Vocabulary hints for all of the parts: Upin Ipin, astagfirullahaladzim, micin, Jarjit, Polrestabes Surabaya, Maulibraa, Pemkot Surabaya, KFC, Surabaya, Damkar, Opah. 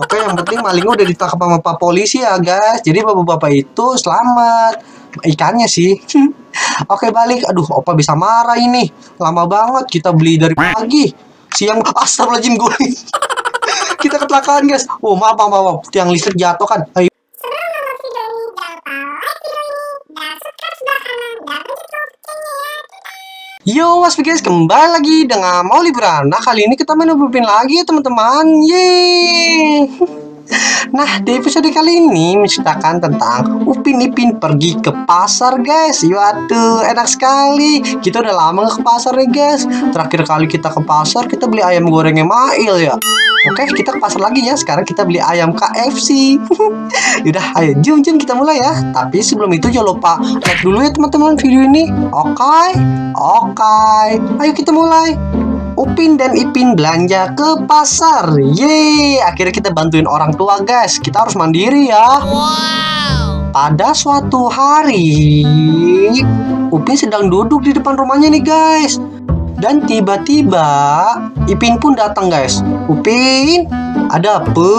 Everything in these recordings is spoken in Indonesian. Oke, yang penting malingnya udah ditangkap sama Pak Polisi ya guys. Jadi bapak-bapak itu selamat. Ikannya sih. Oke, balik. Aduh, Opa bisa marah ini. Lama banget kita beli dari pagi. Siang, astagfirullahaladzim gue. Kita kecelakaan guys. Oh maaf, maaf. Tiang listrik jatuh kan. Ayo. Yo, what's up guys, kembali lagi dengan Maulibraa. Nah, kali ini kita main Upin lagi ya teman-teman. Yeay. Nah, di episode kali ini menceritakan tentang Upin Ipin pergi ke pasar guys. Waduh, enak sekali. Kita udah lama gak ke pasar nih guys. Terakhir kali kita ke pasar, kita beli ayam gorengnya Mail ya. Oke, kita ke pasar lagi ya. Sekarang kita beli ayam KFC. Yaudah, ayo jom kita mulai ya. Tapi sebelum itu jangan lupa like dulu ya teman-teman video ini. Oke. Ayo kita mulai. Upin dan Ipin belanja ke pasar. Yeay, akhirnya kita bantuin orang tua guys. Kita harus mandiri ya. Wow. Pada suatu hari, Upin sedang duduk di depan rumahnya nih guys. Dan tiba-tiba Ipin pun datang guys. Upin, ada apa?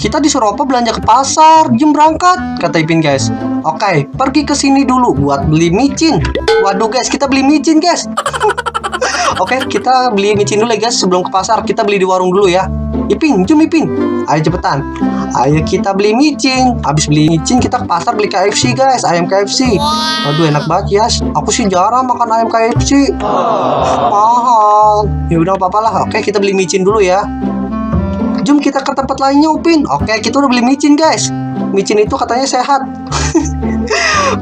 Kita disuruh Opa belanja ke pasar. Jom berangkat, kata Ipin guys. Oke, pergi ke sini dulu buat beli micin. Waduh guys, kita beli micin guys. Oke, kita beli micin dulu ya guys. Sebelum ke pasar, kita beli di warung dulu ya. Ipin, jom Ipin. Ayo cepetan. Ayo kita beli micin. Habis beli micin, kita ke pasar beli KFC guys. Ayam KFC. Waduh, enak banget ya. Aku sih jarang makan ayam KFC. Mahal. Ya udah apa-apa lah. Oke, kita beli micin dulu ya. Jom kita ke tempat lainnya Upin. Oke, kita udah beli micin guys. Micin itu katanya sehat.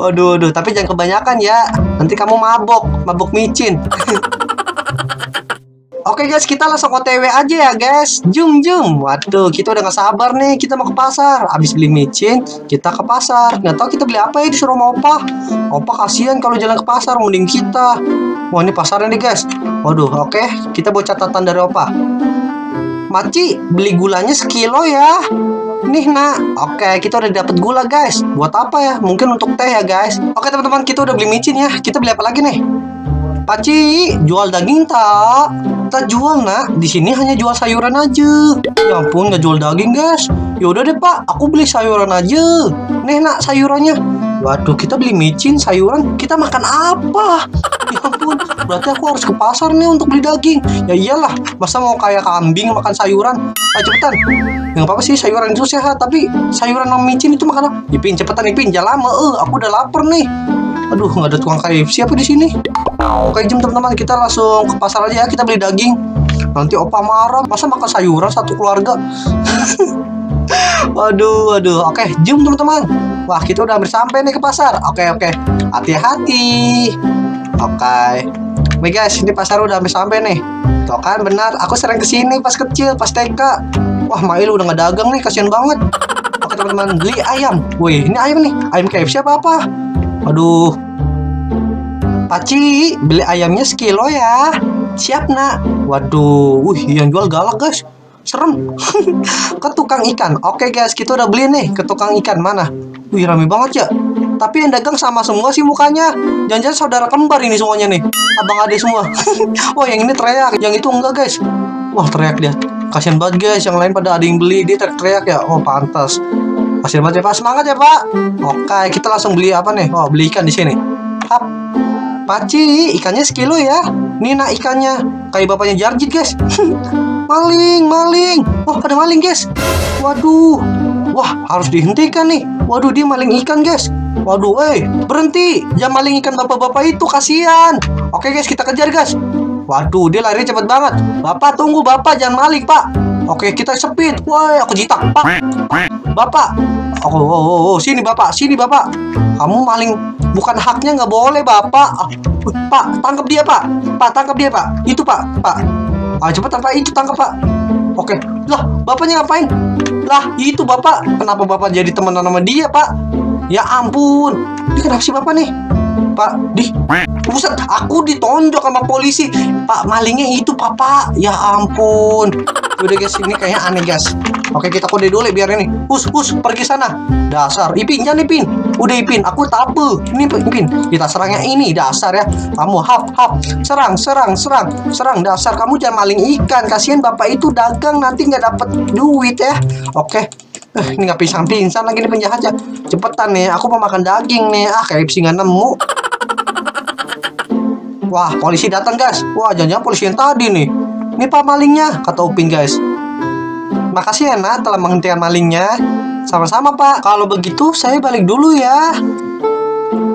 Waduh, tapi jangan kebanyakan ya. Nanti kamu mabok micin. Oke guys, kita langsung OTW aja ya guys. Jom. Waduh, kita udah gak sabar nih. Kita mau ke pasar. Abis beli micin, kita ke pasar. Gak tau kita beli apa ya, disuruh sama Opa. Opa kasihan kalau jalan ke pasar, mending kita. Wah, ini pasarnya nih guys. Waduh, oke. Kita bawa catatan dari Opa. Maci, beli gulanya sekilo ya. Nih nak. Oke, kita udah dapet gula guys. Buat apa ya? Mungkin untuk teh ya guys. Oke teman-teman, kita udah beli micin ya. Kita beli apa lagi nih? Paci, jual daging tak? Tak jual nak, di sini hanya jual sayuran aja. Ya ampun, nggak jual daging guys. Yaudah deh pak, aku beli sayuran aja. Nih nak sayurannya. Waduh, kita beli micin, sayuran, kita makan apa? Ya ampun, berarti aku harus ke pasar nih untuk beli daging. Ya iyalah, masa mau kayak kambing makan sayuran? Ayo cepetan. Ya nggak apa-apa sih, sayuran itu sehat, tapi sayuran sama micin itu makan apa? Ipin, cepetan Ipin, jangan lama. Aku udah lapar nih. Aduh, nggak ada tukang KFC apa di sini? Oke, jom teman-teman, kita langsung ke pasar aja ya, kita beli daging. Nanti Opa marah, masa makan sayuran satu keluarga? waduh. Oke, jom teman-teman. Wah, kita udah hampir sampai nih ke pasar. Oke. Hati-hati. Oke. Oke guys, ini pasar udah hampir sampai nih. Tuh kan benar, aku sering kesini pas kecil, pas TK. Wah, Mail udah nggak dagang nih, kasihan banget. Oke teman-teman, beli ayam. Wih, ini ayam nih. Ayam KFC apa-apa? Aduh. Paci, beli ayamnya sekilo ya. Siap nak. Waduh, yang jual galak guys. Serem. Ke tukang ikan. Oke guys, kita udah beli nih ke tukang ikan. Mana? Rame banget ya. Tapi yang dagang sama semua sih mukanya. Jangan-jangan saudara kembar ini semuanya nih. Abang ade semua. Wah, yang ini teriak, yang itu enggak guys. Wah, teriak dia. Kasian banget guys, yang lain pada ada yang beli, dia teriak ya. Oh, pantas. Kasian banget ya Pak, semangat ya Pak. Oke, kita langsung beli apa nih? Oh, beli ikan di sini. Hap. Paci, ikannya sekilo ya. Nina ikannya kayak bapaknya Jarjit guys. maling. Oh, ada maling guys. Waduh. Wah, harus dihentikan nih. Waduh, dia maling ikan guys. Waduh, berhenti. Jangan maling ikan bapak-bapak itu, kasihan. Oke guys, kita kejar guys. Waduh, dia lari cepet banget. Bapak tunggu, bapak jangan maling pak. Oke, kita speed. Woi, aku jitak pak. Bapak. Oh, sini bapak. Kamu maling. Bukan haknya, nggak boleh bapak. Pak, tangkap dia pak. Itu pak. Ah, cepetan pak, itu tangkap pak. Oke, lah bapaknya ngapain? Lah itu bapak. Kenapa bapak jadi teman sama dia pak? Ya ampun, ini kenapa sih bapak nih? Pak. Dih, buset, aku ditonjok sama polisi. Pak, malingnya itu Papa. Ya ampun. Udah guys, ini kayaknya aneh guys. Oke, kita kode dulu biar ini. Hus, pergi sana. Dasar Ipin, jangan Ipin. Udah Ipin, aku tape. Ini Ipin, kita serangnya ini, dasar ya. Kamu hap. Serang, dasar kamu jangan maling ikan. Kasihan bapak itu dagang nanti nggak dapat duit ya. Oke. Ini nggak pisang-pisang lagi nih penjahat ya. Cepetan nih, aku mau makan daging nih. Ah, KFC nggak nemu. Wah, polisi datang guys. Wah, jangan-jangan polisi yang tadi nih. Ini pak malingnya, kata Upin guys. Makasih ya nak telah menghentikan malingnya. Sama-sama pak. Kalau begitu saya balik dulu ya.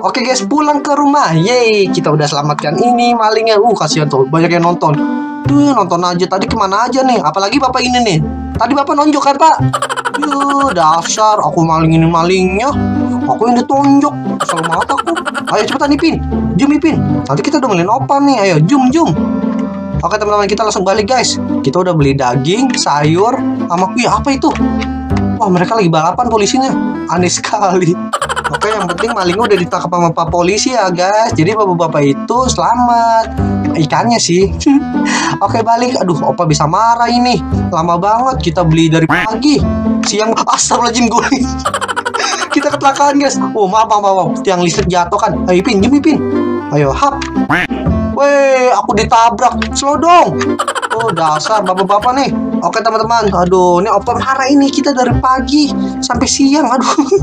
Oke guys, pulang ke rumah. Yeay, kita udah selamatkan ini malingnya. Kasihan tuh, banyak yang nonton. Duh, nonton aja tadi kemana aja nih. Apalagi bapak ini nih. Tadi bapak nonjok kan pak? Yuh, dasar aku malingin malingnya. Aku yang ditonjok. Kesel banget aku. Ayo cepetan Ipin. Jum Ipin. Nanti kita udah beliin opan nih. Ayo jum. Oke teman-teman, kita langsung balik guys. Kita udah beli daging, sayur, sama kue. Apa itu? Wah, mereka lagi balapan polisinya. Aneh sekali. Oke, yang penting malingnya udah ditangkap sama Pak Polisi ya guys. Jadi bapak-bapak itu selamat. Ikannya sih. Oke, balik. Aduh, opa bisa marah ini. Lama banget kita beli dari pagi. Siang, astagfirullahaladzim gue. Kita kecelakaan guys. Oh maaf. Tiang listrik jatuh kan. Ayo Ipin, Ipin. Ayo hap. Weh, aku ditabrak. Slow dong. Oh dasar bapak-bapak nih. Oke teman-teman, aduh ini opa marah ini. Kita dari pagi sampai siang. Aduh.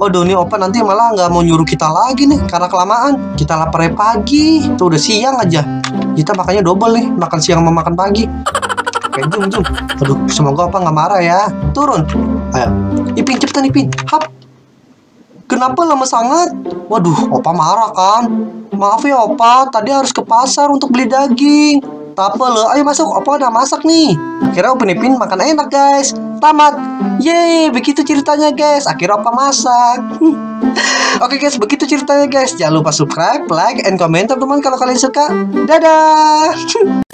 Waduh, nih opa nanti malah nggak mau nyuruh kita lagi nih karena kelamaan. Kita laparnya pagi, tuh udah siang aja. Kita makanya double nih, makan siang sama makan pagi. Kayak jum. Aduh, semoga opa nggak marah ya. Turun. Ayo, Ipin cepetan Ipin. Hap. Kenapa lama sangat? Waduh, opa marah kan. Maaf ya opa, tadi harus ke pasar untuk beli daging. Tapel, ayo masuk. Opa udah masak nih. Akhirnya Upin Ipin makan enak guys. Tamat. Yeay, begitu ceritanya guys. Akhirnya Opa masak. Oke guys, begitu ceritanya guys. Jangan lupa subscribe, like, and comment teman-teman kalau kalian suka. Dadah.